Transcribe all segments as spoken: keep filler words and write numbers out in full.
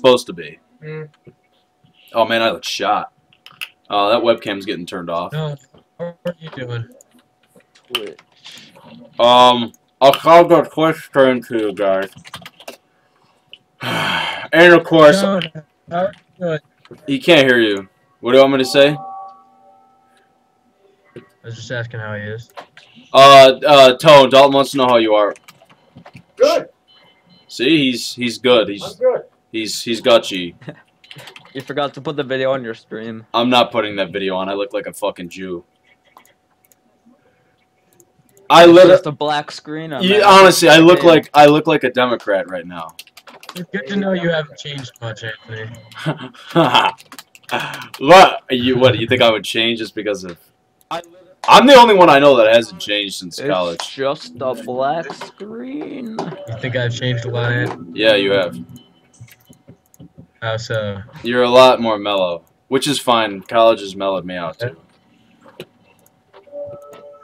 supposed to be. Mm. Oh man, I look shot. Oh, that webcam's getting turned off. No, what are you doing? Twitch. Um, I'll call the Twitch stream to you guys. And of course, no, no, no. He can't hear you. What do you want me to say? I was just asking how he is. Uh, uh, Tone, Dalton wants to know how you are. Good. See, he's he's good. He's I'm good. He's he's gutchy. You forgot to put the video on your stream. I'm not putting that video on. I look like a fucking Jew. I look just a black screen. On you, honestly, I look like I look like a Democrat right now. It's good to know you haven't changed much, Anthony. What? You what? You think I would change just because of? I'm the only one I know that hasn't changed since it's college. It's just a black screen. You think I've changed a lot, Ant? Yeah, you have. How so? You're a lot more mellow, which is fine. College has mellowed me out, too.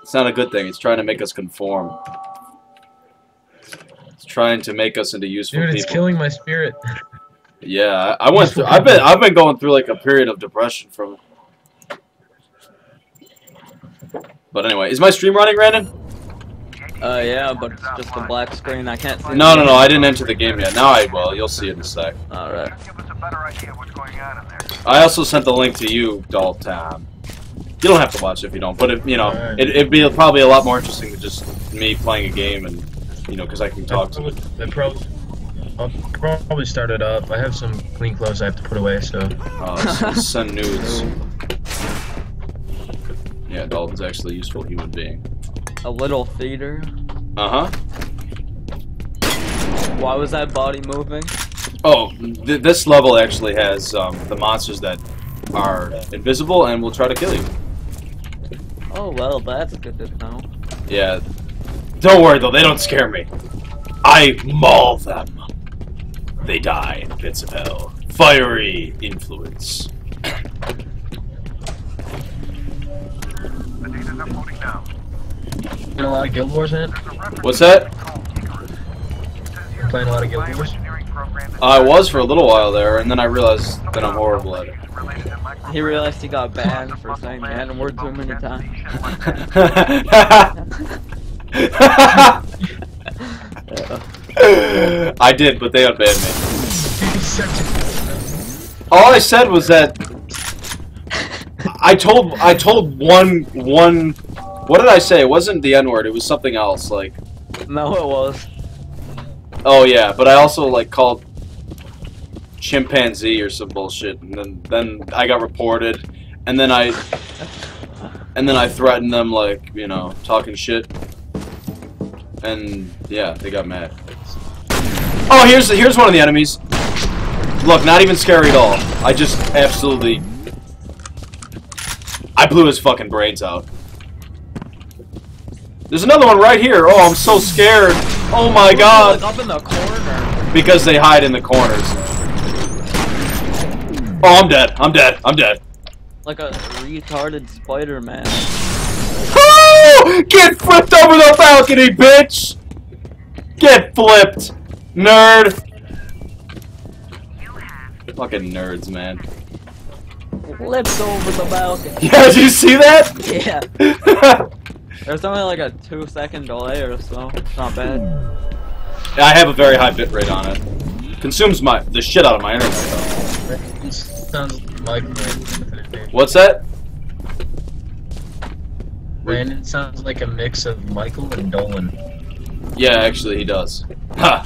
It's not a good thing. It's trying to make us conform. It's trying to make us into useful people. Dude, it's people. Killing my spirit. Yeah, I, I went through, I've been, I've been going through like a period of depression from it. But anyway, is my stream running, Brandon? Uh, yeah, but it's just a black screen. I can't see. No, no, no, I didn't enter the game yet. Now I will. You'll see it in a sec. Alright. I also sent the link to you, Dalton. You don't have to watch it if you don't, but, if, you know, right. it, it'd be probably a lot more interesting than just me playing a game and, you know, because I can talk to it. I probably, I'll probably start it up. I have some clean clothes I have to put away, so... Uh, so send nudes. Yeah, Dalton's actually a useful human being. A little theater. Uh-huh. Why was that body moving? Oh, th this level actually has um, the monsters that are invisible and will try to kill you. Oh, well, that's good to know. Yeah. Don't worry, though. They don't scare me. I maul them. They die in pits of hell. Fiery influence. Playing a lot of Guild Wars in it? What's that? Playing a lot of Guild Wars? I was for a little while there, and then I realized that I'm horrible at it. He realized he got banned for saying man word too many times. I did, but they unbanned me. All I said was that I told I told one one. What did I say? It wasn't the N-word. It was something else. Like, no, it was. Oh yeah, but I also like called chimpanzee or some bullshit, and then then I got reported, and then I and then I threatened them, like, you know, talking shit, and yeah, they got mad. Oh, here's here's one of the enemies. Look, not even scary at all. I just absolutely, I blew his fucking brains out. There's another one right here. Oh, I'm so scared. Oh my god. Up in the corner. Because they hide in the corners. Oh, I'm dead. I'm dead. I'm dead. Like a retarded Spider-Man. Oh! Get flipped over the balcony, bitch! Get flipped, nerd. Fucking nerds, man. Flipped over the balcony. Yeah, did you see that? Yeah. There's only like a two second delay or so. It's not bad. Yeah, I have a very high bitrate on it. Consumes my the shit out of my internet though. Sounds like Brandon. What's that? Brandon sounds like a mix of Michael and Dolan. Yeah, actually he does. Ha!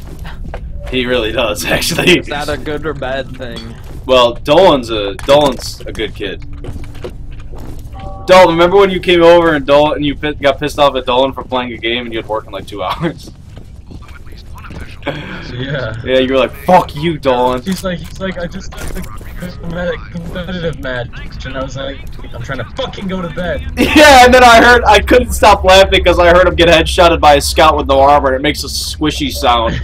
He really does, actually. Is that a good or bad thing? Well, Dolan's a Dolan's a good kid. Dalton, remember when you came over and Dalton and you pit, got pissed off at Dalton for playing a game and you had work in like two hours? Yeah. Yeah, you were like, "Fuck you, Dalton." He's like, he's like, I just got the competitive match, and I was like, I'm trying to fucking go to bed. Yeah, and then I heard, I couldn't stop laughing because I heard him get headshotted by a scout with no armor, and it makes a squishy sound.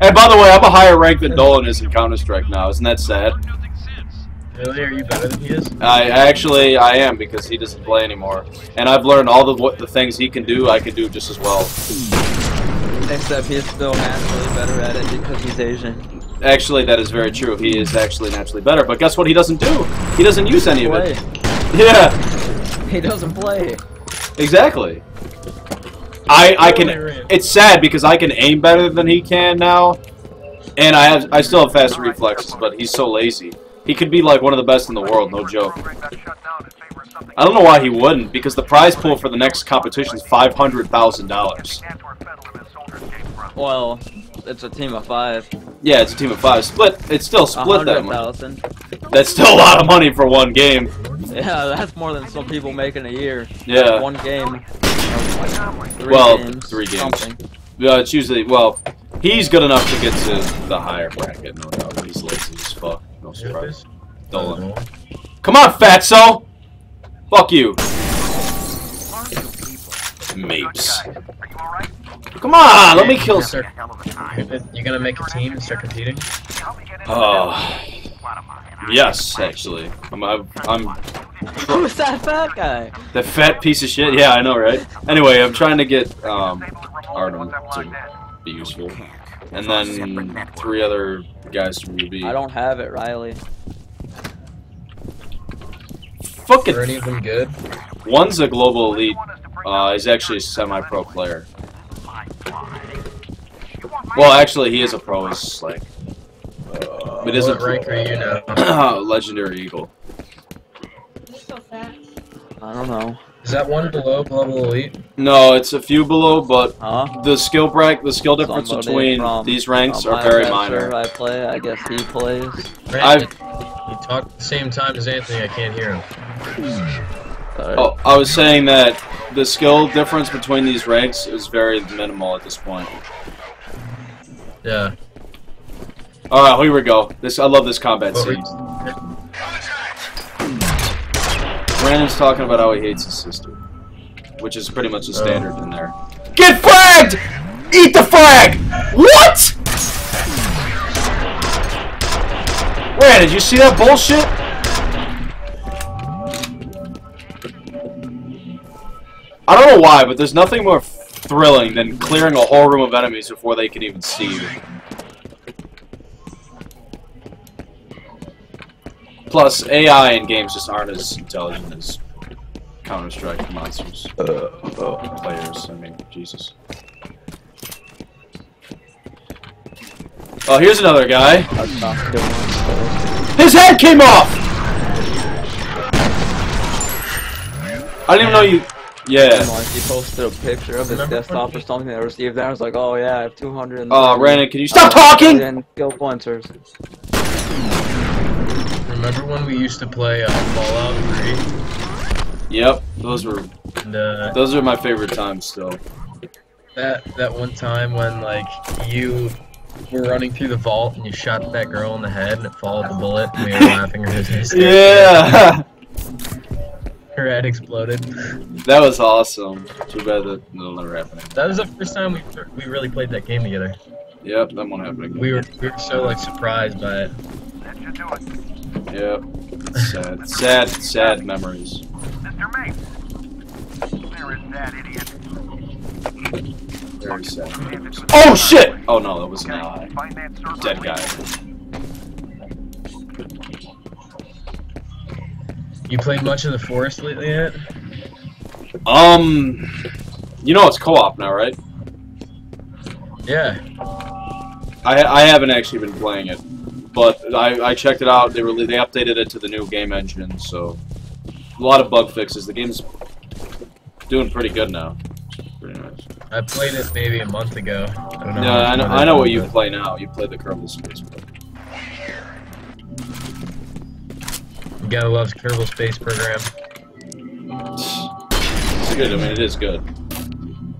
And by the way, I'm a higher rank than Dalton is in Counter Strike now. Isn't that sad? Really? Are you better than he is? I, I actually, I am, because he doesn't play anymore. And I've learned all the what the things he can do, I can do just as well. Except he's still naturally better at it because he's Asian. Actually, that is very true. He is actually naturally better. But guess what he doesn't do? He doesn't use any of it. Yeah. He doesn't play. Exactly. I I can. It's sad because I can aim better than he can now, and I have I still have fast reflexes. But he's so lazy. He could be like one of the best in the world, no joke. I don't know why he wouldn't, because the prize pool for the next competition is five hundred thousand dollars. Well, it's a team of five. Yeah, it's a team of five. Split. It's still split that much. That's still a lot of money for one game. Yeah, that's more than some people make in a year. Yeah. One game. Three well, games, three games. Yeah, it's usually well. He's good enough to get to the higher bracket, no doubt. But he's lazy as fuck. No surprise. Don't let him. Come on, fatso. Fuck you. Mapes. Come on, let me kill sir. You're gonna make a team and start competing? Oh, uh, yes, actually. I'm. I'm. I'm Who's that fat guy? The fat piece of shit. Yeah, I know, right? Anyway, I'm trying to get um Artem to be useful, and then three other guys from U B. I don't have it, Riley. Fucking. Are any of them good? One's a global elite. Uh, he's actually a semi-pro player. Well, actually, he is a pro. He's like, uh, it isn't. What rank are you now? Legendary Eagle. You're so fat. I don't know. Is that one below level elite? No, it's a few below, but huh? the skill break, the skill difference Somebody between from, these ranks are very minor. I play. I guess he plays. Brandon, you talk at the same time as Anthony. I can't hear him. Sorry. Oh, I was saying that the skill difference between these ranks is very minimal at this point. Yeah. All right, here we go. This I love this combat oh, scene. Brandon's talking about how he hates his sister, which is pretty much the standard oh. in there. Get fragged! Eat the frag! What? Wait, did you see that bullshit? I don't know why, but there's nothing more thrilling than clearing a whole room of enemies before they can even see you. Plus, A I in games just aren't as intelligent as Counter-Strike monsters. Uh, uh, players, I mean, Jesus. Oh, here's another guy. His head came off! I didn't even know you... Yeah. Like he posted a picture of his desktop or something that I received there. I was like, oh yeah, I have two hundred. Oh, uh, Brandon, can you stop talking? And kill pointers. Remember when we used to play uh, Fallout three? Yep, those were. And, uh, those are my favorite times still. That that one time when like you were running through the vault and you shot that girl in the head and it followed the bullet and we were laughing at his Yeah. Her head exploded. That was awesome. Too bad that no, never happened. That was the first time we we really played that game together. Yep, that won't happen again. We were we were so like surprised by it. That should do it. Yep. Sad, sad, sad memories. Mister Mace, there is that idiot. Very sad memories. Oh shit! Oh no, that was an eye. Dead guy. You played much in the forest lately yet? Um, you know it's co-op now, right? Yeah. I I haven't actually been playing it, but I I checked it out. They really they updated it to the new game engine, so a lot of bug fixes. The game's doing pretty good now. Pretty nice. I played it maybe a month ago. I don't know. Yeah, I know I know what you play now. You play the Kerbal Space Program. Gotta love Kerbal Space Program. It's good, I mean, it is good.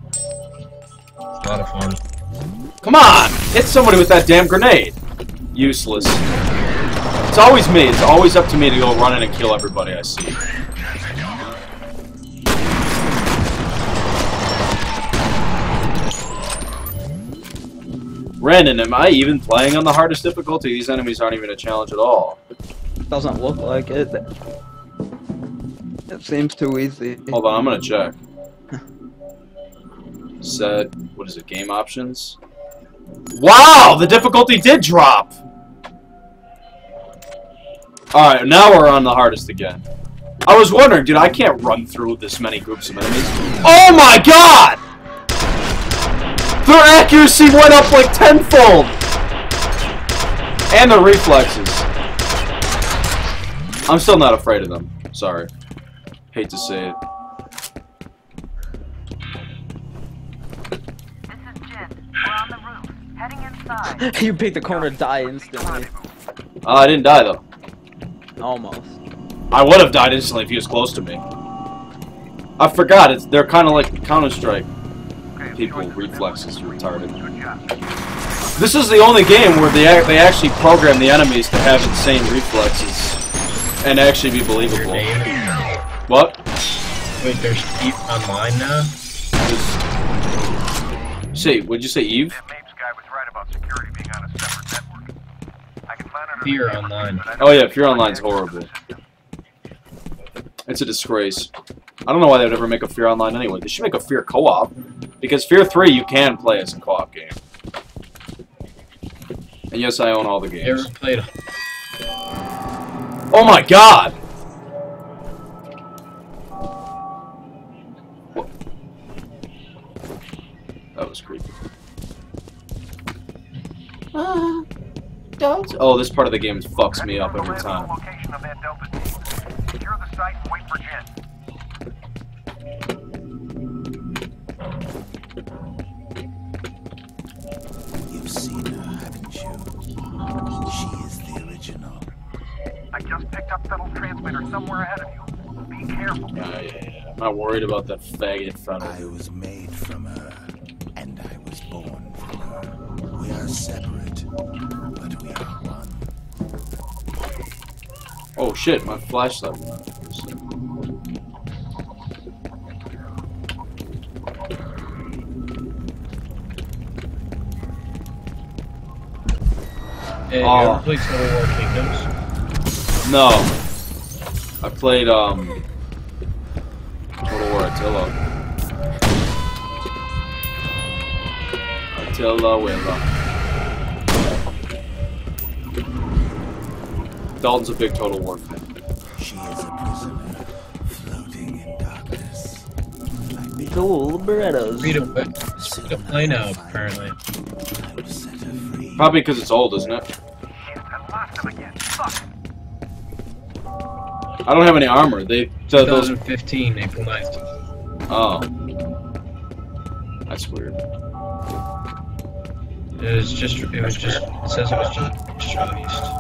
It's a lot of fun. Come on! Hit somebody with that damn grenade! Useless. It's always me, it's always up to me to go run in and kill everybody I see. Brandon, am I even playing on the hardest difficulty? These enemies aren't even a challenge at all. Doesn't look like it. It seems too easy. Hold on, I'm gonna check. Set. What is it? Game options. Wow, the difficulty did drop! Alright, now we're on the hardest again. I was wondering, dude, I can't run through this many groups of enemies. Oh my god! Their accuracy went up like tenfold! And their reflexes. I'm still not afraid of them. Sorry. Hate to say it. You picked the corner to die instantly. Uh, I didn't die though. Almost. I would have died instantly if he was close to me. I forgot. It's they're kind of like Counter-Strike. People reflexes retarded. This is the only game where they they actually program the enemies to have insane reflexes and actually be believable. What? Wait, there's Eve online now. Say, what'd you say, Eve? F E A R online. Oh yeah, F E A R online's horrible. It's a disgrace. I don't know why they would ever make a F E A R online anyway. They should make a F E A R co-op, because F E A R three you can play as a co-op game. And yes, I own all the games. Never played. Oh my god! What? That was creepy. Ah. Oh, this part of the game fucks me up every time. You've seen her, haven't you? She is the original. I just picked up federal transmitter somewhere ahead of you. Be careful. Yeah, yeah, yeah. I'm not worried about that faggot in front of you. I was made from her, and I was born from her. We are separate. Oh shit, my flashlight went out. Hey, you oh. ever played Total War Kingdoms? No. I played, um... Total War Attila. Attila Willa. Dalton's a big Total War fan. She is a prisoner, floating in darkness. Like cool Berettos. Free to play now, apparently. Probably because it's old, isn't it? I don't have any armor. They uh, those twenty fifteen they collect. Oh, that's weird. It was just. It was just. It says it was just, just released.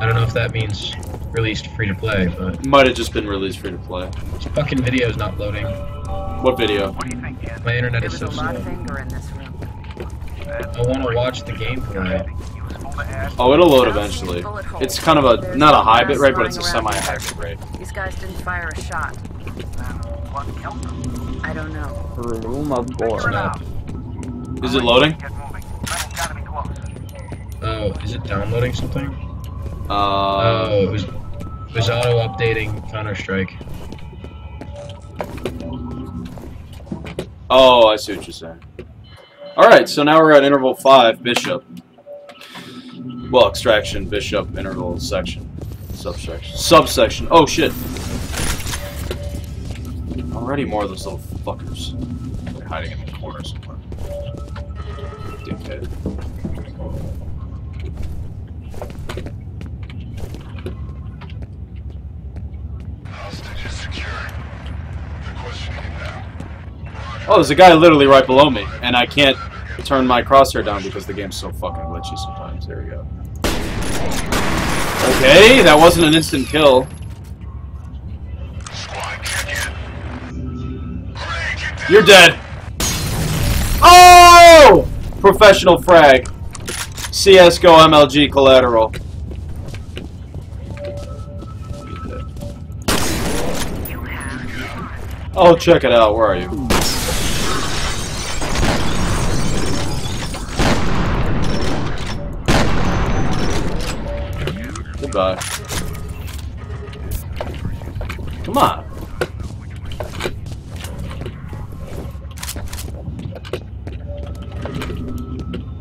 I don't know if that means released free-to-play, but... Might have just been released free-to-play. This fucking video's not loading. What video? What do you think, Dan? My internet is so slow. I want to watch the gameplay. Oh, it'll load eventually. It's kind of a... not a high bit rate, but it's a semi-high bit rate. These guys didn't fire a shot. I don't know. Room of board. Is it loading? Oh, is it downloading something? Uh, oh, it was, it was auto-updating Counter-Strike. Oh, I see what you're saying. Alright, so now we're at interval five, Bishop. Well, extraction, Bishop, interval, section. Subsection. Subsection. Oh, shit. Already more of those little fuckers. They're hiding in the corner somewhere. Dickhead. Oh, there's a guy literally right below me, and I can't turn my crosshair down because the game's so fucking glitchy sometimes. There we go. Okay, that wasn't an instant kill. You're dead. Oh! Professional frag. C S G O M L G collateral. Oh, check it out. Where are you? Goodbye. Come on.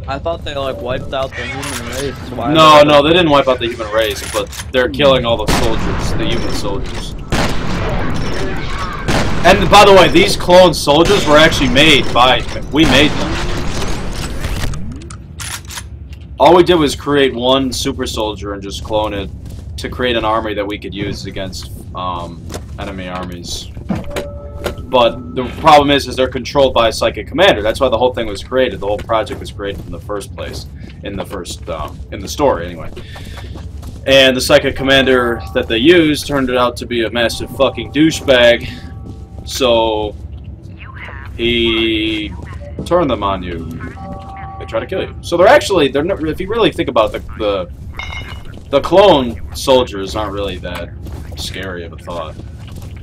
I thought they like wiped out the human race. Why no, they... no, they didn't wipe out the human race, but they're killing all the soldiers, the human soldiers. And by the way, these clone soldiers were actually made by, we made them. All we did was create one super soldier and just clone it to create an army that we could use against um, enemy armies. But the problem is, is they're controlled by a psychic commander. That's why the whole thing was created. The whole project was created in the first place, in the first, um, in the story, anyway. And the psychic commander that they used turned out to be a massive fucking douchebag. So he turned them on you. They try to kill you. So they're actually, they're not, if you really think about it, the the the clone soldiers aren't really that scary of a thought.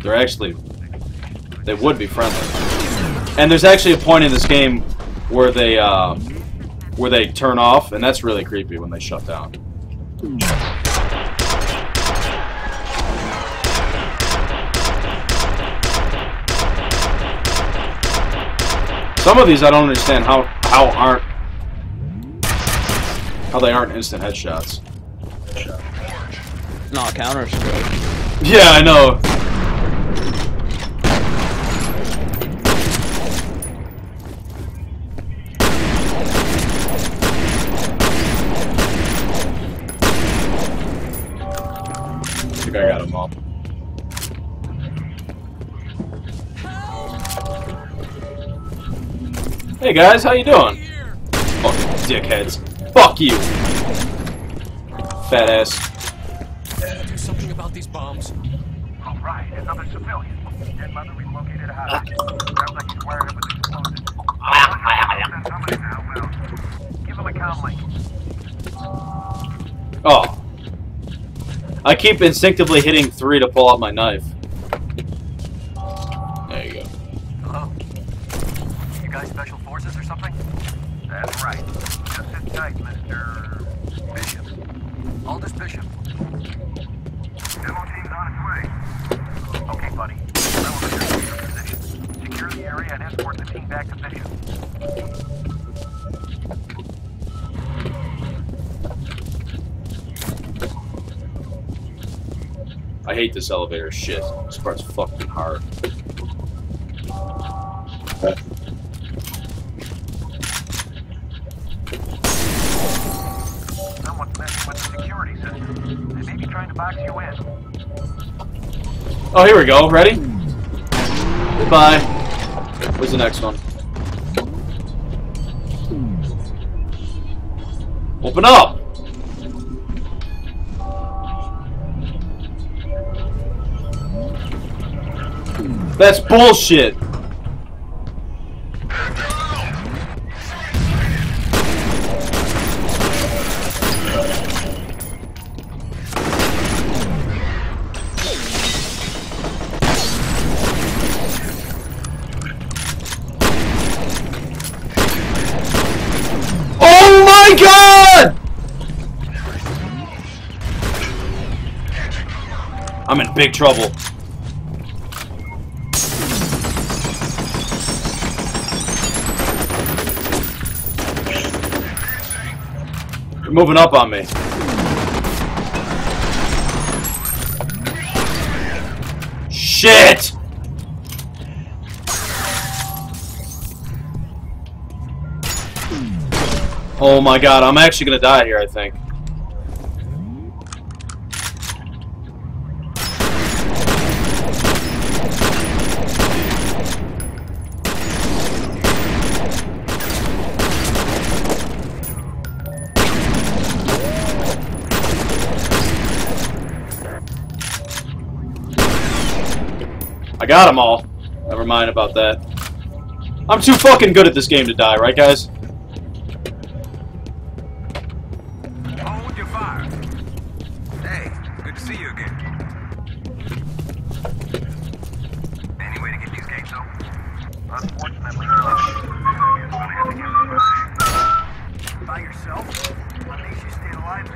They're actually. They would be friendly, and there's actually a point in this game where they uh, where they turn off, and that's really creepy when they shut down. Some of these I don't understand how how aren't how they aren't instant headshots. Headshot. No counters. Yeah, I know. I got them all. Hey guys, how you doing? Fuck dickheads. Fuck you. Fat ass. Do something about these bombs. All right, another civilian. Dead mother relocated a house. Sounds like he's wired up with explosives. Somebody now, well, give him a comm link. Oh. I keep instinctively hitting three to pull out my knife. There you go. Hello? You guys special forces or something? That's right. Just sit tight, Mister Bishop. Aldous Bishop. Demo team's on its way. Okay, buddy. I want to secure your position. Secure the area and escort the team back to Bishop. I hate this elevator shit. This part's fucking hard. Someone's messing with the security system. They may be trying to box you in. Oh, here we go. Ready? Goodbye. Where's the next one? Open up! That's bullshit! Oh my god! I'm in big trouble. Moving up on me. Shit! Oh my god, I'm actually gonna die here, I think. I got them all. Never mind about that. I'm too fucking good at this game to die, right, guys? Hold your fire. Hey, good to see you again. Any way to get these games open? Unfortunately, no. By yourself? What makes you stay alive?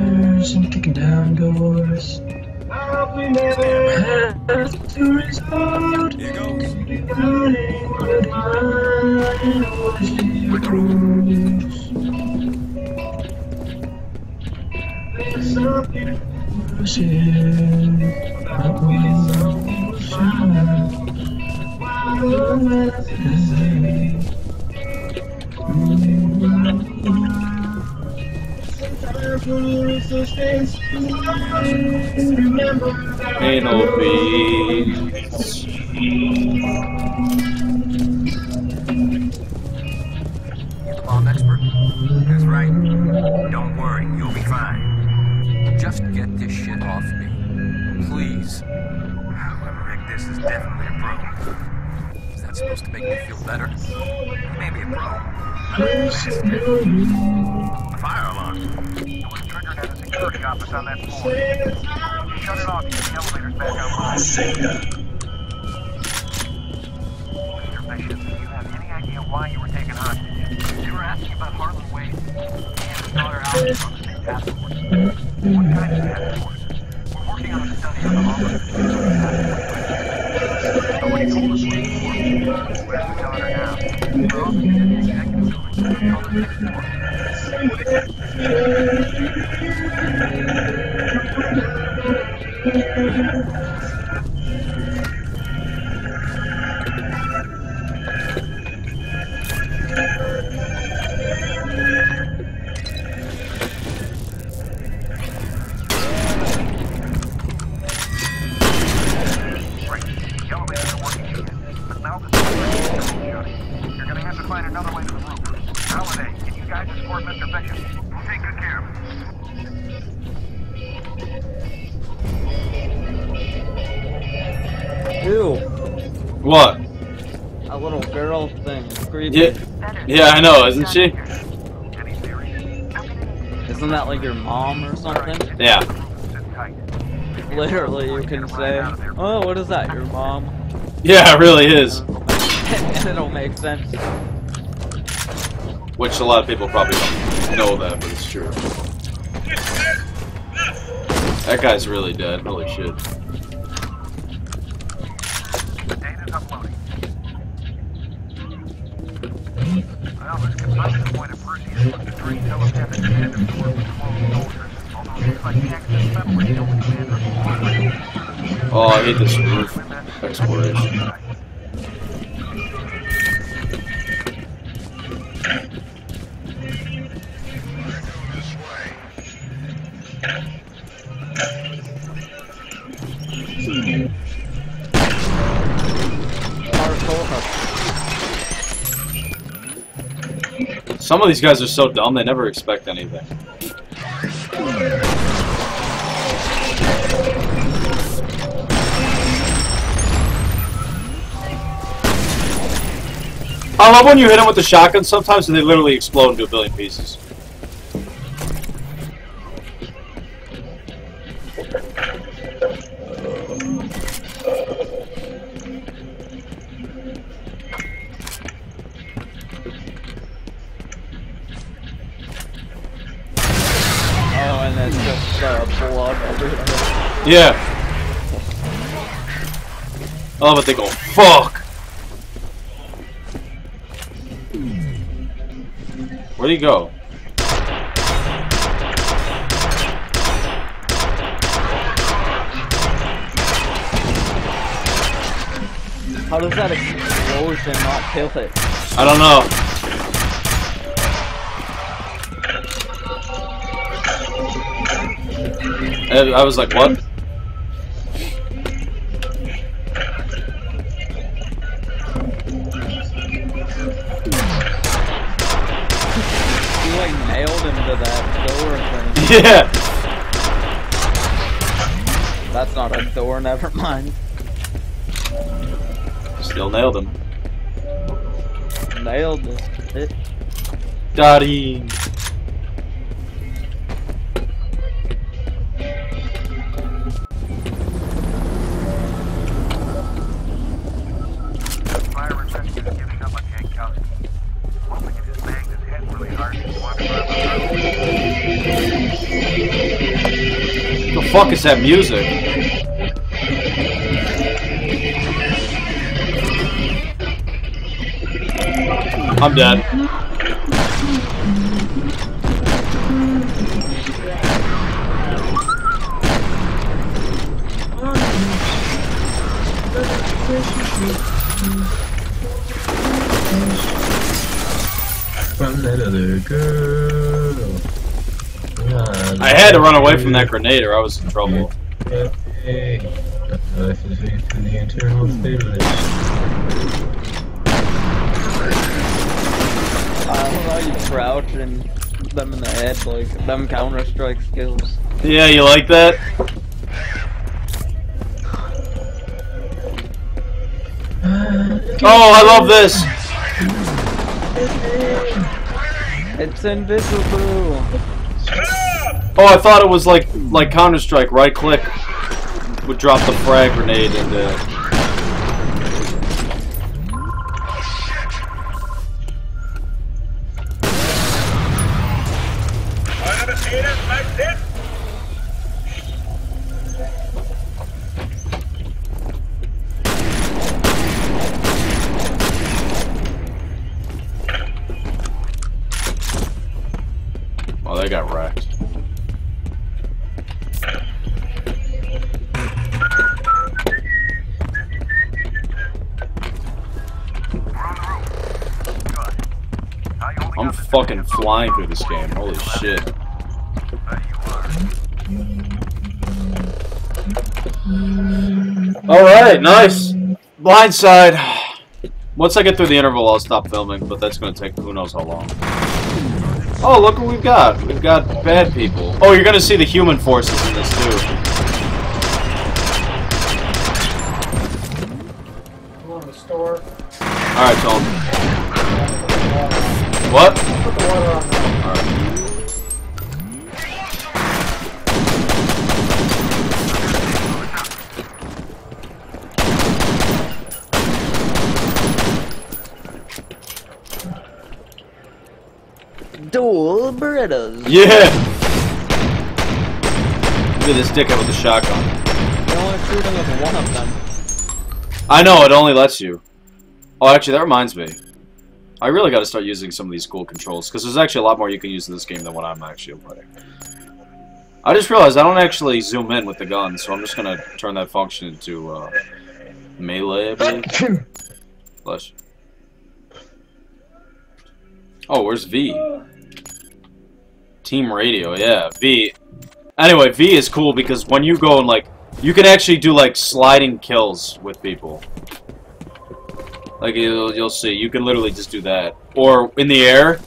Fires and kicking down doors. Help! we never have to resort. Here goes. There's something to say, but we don't to shine. Why don't I say, ain't no peace. Calm expert. That's right. Don't worry, you'll be fine. Just get this shit off me, please. Whoever rigged this is definitely a pro. Is that supposed to make me feel better? Maybe a pro. I don't know. A fire alarm. Security office on that floor. Shut it off, the elevator's back online. Mister Bishop, do you have any idea why you were taken hostage? They were asking about Harlan Wade and his daughter Alice from the state task force. What kind of task force? We're working on a study on the law. Nobody told us what it was. Where's the daughter now? We're all in the executive building. All the next door. What? A little girl thing. Creepy. Yeah, yeah, I know, isn't she? Isn't that like your mom or something? Yeah. Literally, you can say, oh, what is that, your mom? Yeah, it really is. And it'll make sense. Which a lot of people probably don't know that, but it's true. That guy's really dead, holy shit. Oh, I hate this roof exploration. Some of these guys are so dumb, they never expect anything. I love when you hit them with the shotgun sometimes and they literally explode into a billion pieces. Yeah. Oh, but they go, fuck! Where'd he go? How does that explosion not kill it? I don't know. And I was like, what? Yeah! That's not a door, never mind. Still nailed him. Nailed it. Got him. What the fuck is that music? I'm dead. From that other girl. I had to run away from that grenade or I was in trouble. Life is in the internal stabilization. I don't know, you crouch and them in the head, like, them Counter-Strike skills. Yeah, you like that? Oh, I love this! It's invisible! Oh, I thought it was like, like Counter-Strike, right-click would drop the frag grenade into... Oh, they got wrecked. I'm fucking flying through this game. Holy shit. Alright, nice. Blindside. Once I get through the interval, I'll stop filming, but that's gonna take who knows how long. Oh, look what we've got. We've got bad people. Oh, you're gonna see the human forces in this, too. Go in the store. Alright, Tom. What? Put the water on now. Dual Berettas. Yeah! Look at this dickhead with the shotgun. You're only shooting with one of them. I know, it only lets you. Oh, actually, that reminds me. I really gotta start using some of these cool controls, because there's actually a lot more you can use in this game than what I'm actually playing. I just realized I don't actually zoom in with the gun, so I'm just gonna turn that function into, uh... melee, I believe. Flush. Oh, where's V? Team radio, yeah, V. Anyway, V is cool because when you go and, like, you can actually do, like, sliding kills with people. Like, you'll, you'll see, you can literally just do that. Or in the air,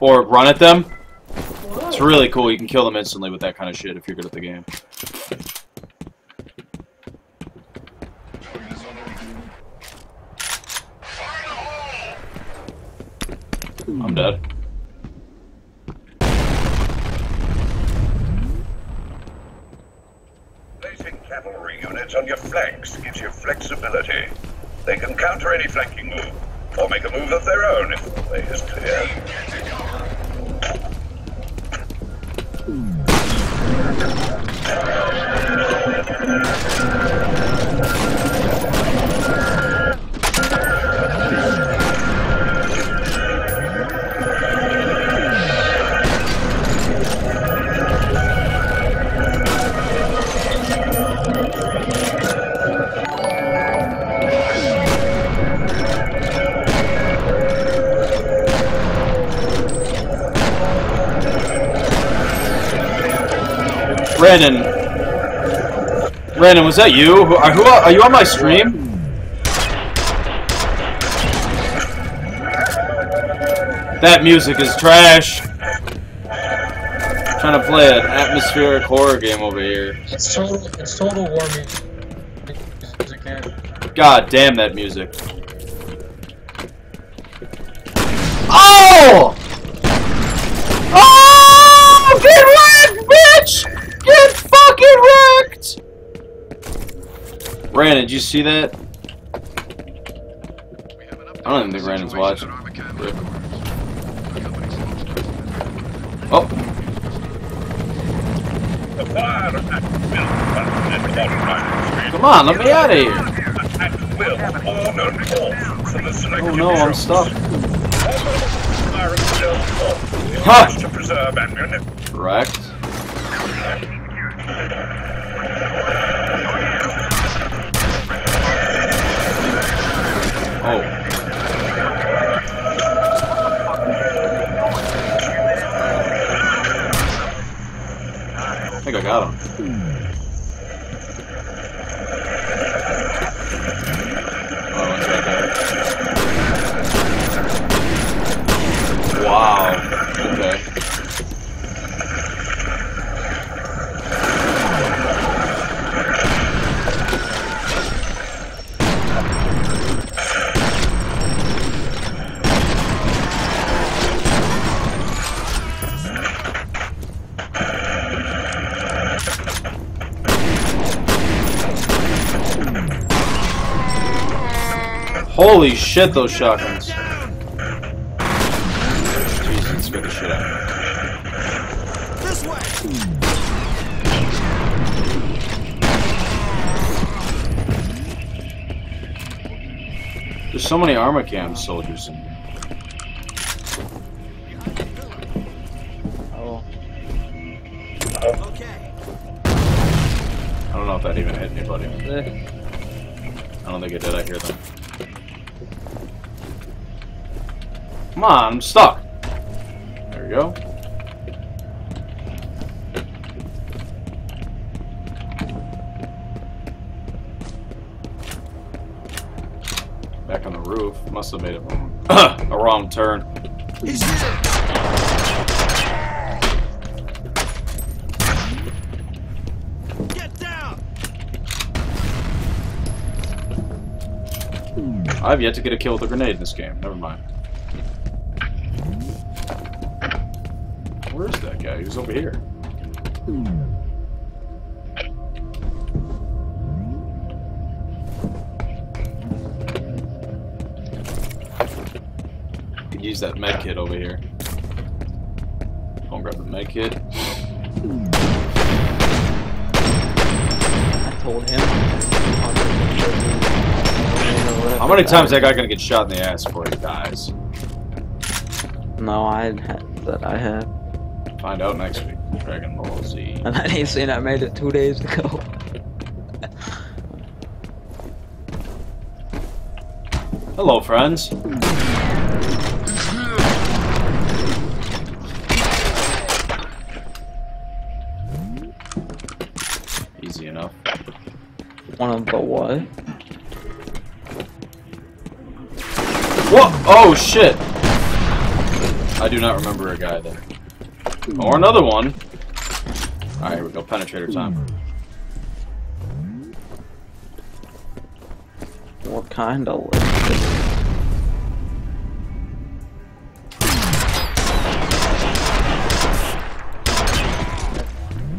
or run at them. It's really cool, you can kill them instantly with that kind of shit if you're good at the game. I'm dead. Placing cavalry units on your flanks gives you flexibility. They can counter any flanking move, or make a move of their own if the way is clear. Brandon, Brandon, was that you? Who are, who are, are you on my stream? That music is trash. I'm trying to play an atmospheric horror game over here. It's total, it's total warming. God damn that music! Oh! Oh! Get wrecked, bitch! Get fucking wrecked! Brandon, did you see that? I don't even think Brandon's watching. Oh! Come on, let me out of here! from the selected oh no, controls. I'm stuck. Huh! To preserve and correct. Oh. I think I got him. Oh, it's right there. Wow. Okay. Holy shit, those shotguns. Jeez, that scared the shit out of me. This way. There's so many armor cam soldiers in here. Oh. Okay. I don't know if that even hit anybody. I don't think it did, I hear them. Come on, I'm stuck. There we go. Back on the roof. Must have made it wrong. A wrong turn. He's here. Get down. I've yet to get a kill with a grenade in this game. Never mind. Where's that guy? He was over here. I could use that med kit over here. I'll grab the med kit. I told him. How many times that guy gonna get shot in the ass before he dies? No, I had that I had. Find out next week. Dragon Ball Z. And I ain't seen I made it two days ago. Hello, friends. Easy enough. One of the what? What? Oh shit! I do not remember a guy there. Or another one. Alright, here we go. Penetrator time. What kind of list is this?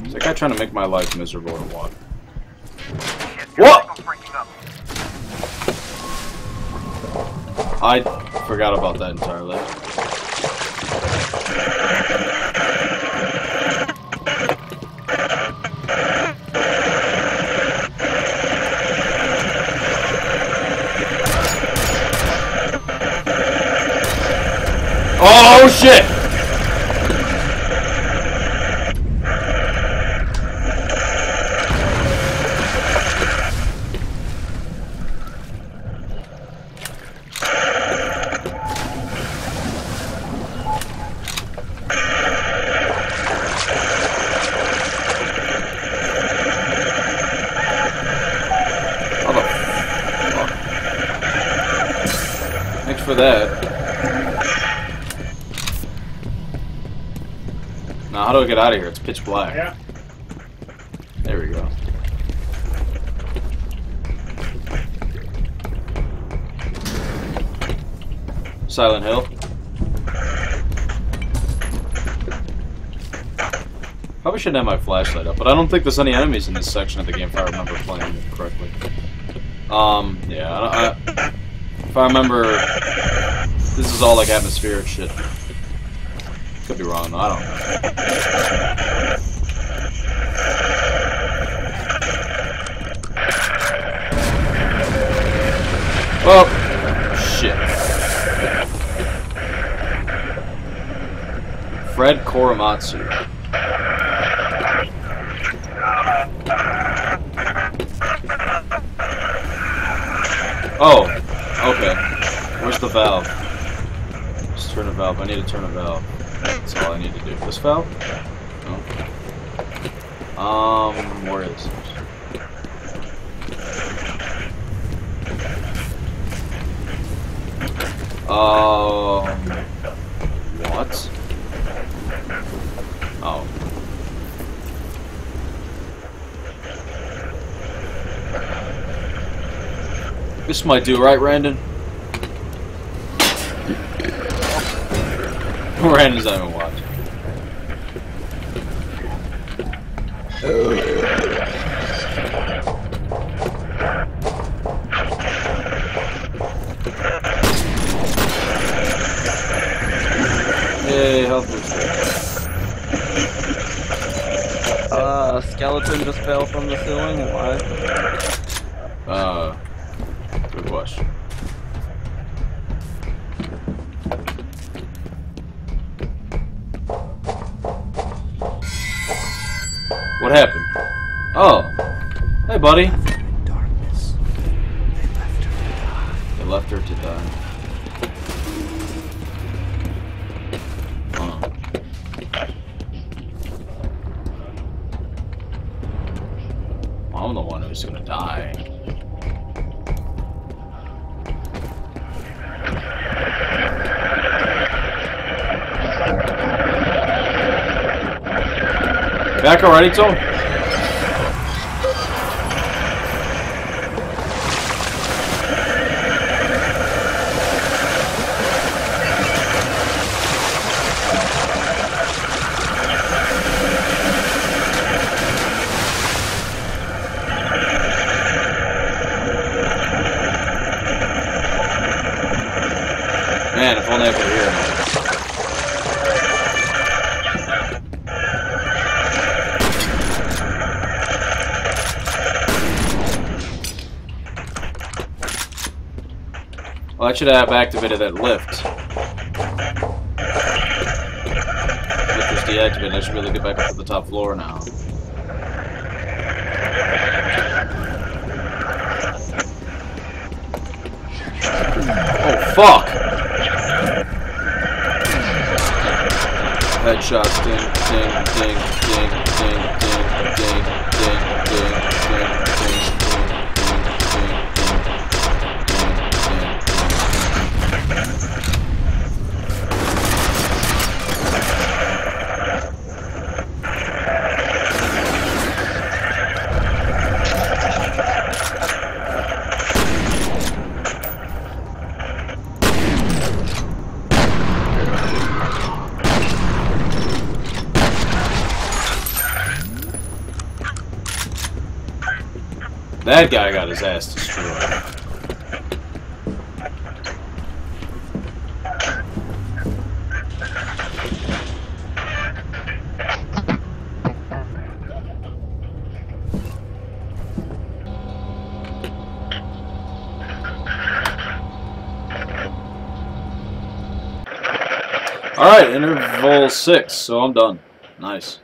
Is that guy trying to make my life miserable or what? What? I forgot about that entirely. Oh shit! Thanks for that. Now, how do I get out of here? It's pitch black. Yeah. There we go. Silent Hill. Probably shouldn't have my flashlight up, but I don't think there's any enemies in this section of the game if I remember playing it correctly. Um, yeah, I don't, I, if I remember, this is all like atmospheric shit. Could be wrong, I don't know. Well, shit. Fred Korematsu. Oh, okay. Where's the valve? Let's turn a valve. I need to turn a valve. That's all I need to do. This valve? No. Um, where is it? Oh, um, what? Oh. This might do, right, Randon? Randon's not even watching. Uh, a skeleton just fell from the ceiling? Why? Uh, good question. What happened? Oh, hey, buddy. Darkness. They left her to die. They left her to die. I'm the one who's gonna die. Back already, Tom? Man, if only I could hear him. Well, I should have activated that lift. Lift was deactivated. I should really get back up to the top floor now. Oh, fuck! Headshots, ding, ding, ding, ding, ding, ding, ding, ding, ding, ding, that guy got his ass destroyed. Alright, interval six, so I'm done. Nice.